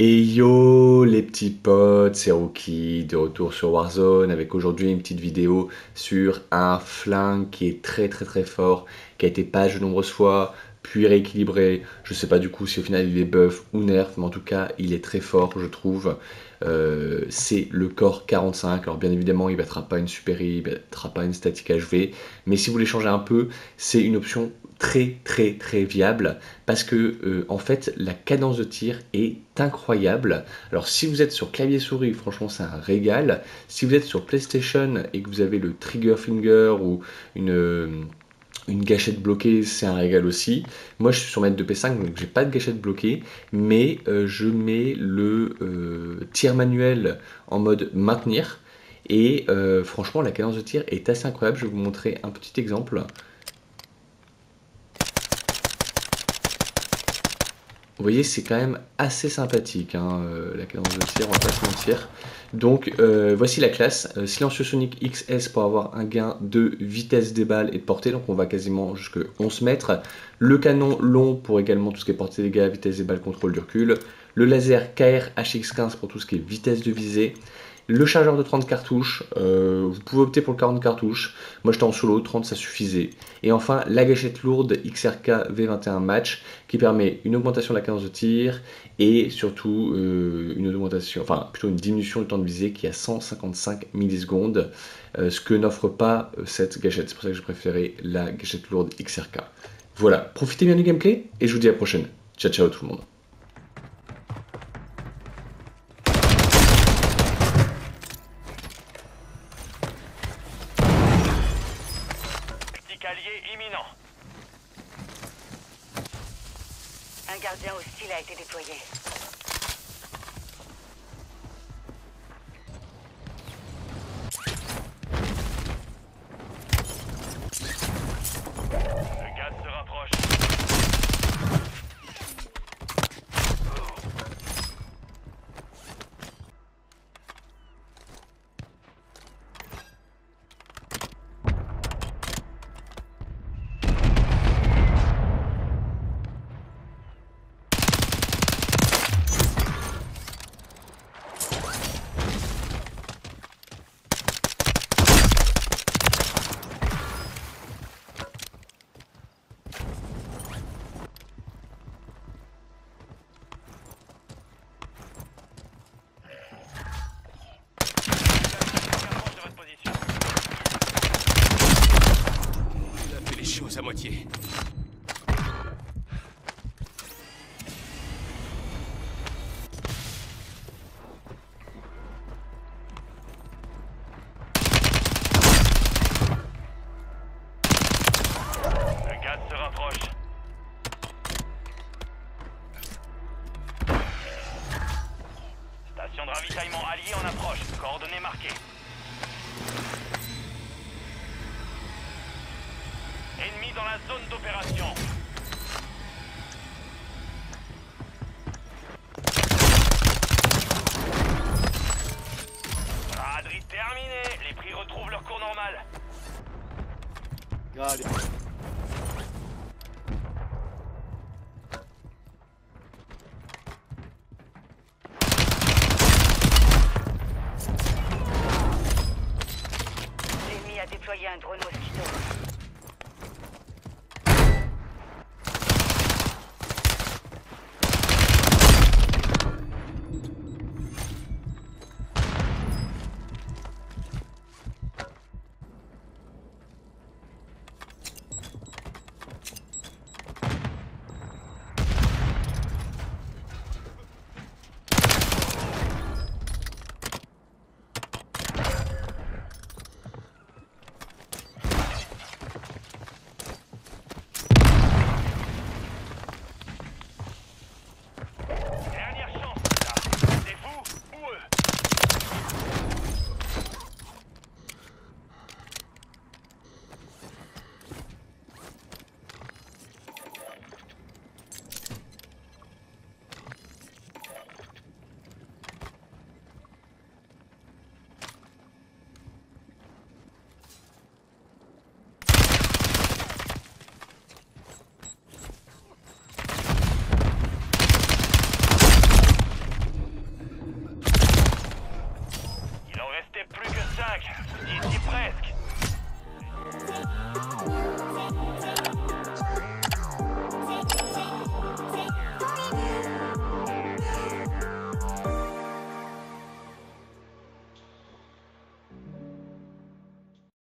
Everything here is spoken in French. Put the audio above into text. Et yo les petits potes, c'est Rookie de retour sur Warzone avec aujourd'hui une petite vidéo sur un flingue qui est très fort, qui a été patch de nombreuses fois, puis rééquilibré. Je sais pas du coup si au final il est buff ou nerf, mais en tout cas il est très fort je trouve. C'est le COR 45, alors bien évidemment il ne battra pas une super I, il ne battra pas une statique HV, mais si vous voulez changer un peu, c'est une option très viable parce que en fait la cadence de tir est incroyable. Alors si vous êtes sur clavier souris, franchement c'est un régal. Si vous êtes sur PlayStation et que vous avez le trigger finger ou une gâchette bloquée, c'est un régal aussi. Moi je suis sur maître de P5 donc j'ai pas de gâchette bloquée, mais je mets le tir manuel en mode maintenir et franchement la cadence de tir est assez incroyable. Je vais vous montrer un petit exemple. Vous voyez, c'est quand même assez sympathique, hein, la cadence de tir, on va pas se mentir. Donc, voici la classe. Silencieux Sonic XS pour avoir un gain de vitesse des balles et de portée. Donc, on va quasiment jusqu'à 11 mètres. Le canon long pour également tout ce qui est portée des gars, vitesse des balles, contrôle du recul. Le laser KR-HX15 pour tout ce qui est vitesse de visée. Le chargeur de 30 cartouches, vous pouvez opter pour le 40 cartouches. Moi j'étais en solo, 30 ça suffisait. Et enfin la gâchette lourde XRK V21 Match qui permet une augmentation de la cadence de tir et surtout une augmentation, enfin plutôt une diminution du temps de visée qui est à 155 millisecondes, ce que n'offre pas cette gâchette. C'est pour ça que j'ai préféré la gâchette lourde XRK. Voilà, profitez bien du gameplay et je vous dis à la prochaine. Ciao ciao tout le monde. Allié imminent. Un gardien hostile a été déployé. Le gaz se rapproche. À moitié. Le gaz se rapproche. Station de ravitaillement alliée en approche. Coordonnées marquées. Ennemis dans la zone d'opération. Raderie terminée. Les prix retrouvent leur cours normal. Allez. L'ennemi a déployé un drone mosquito.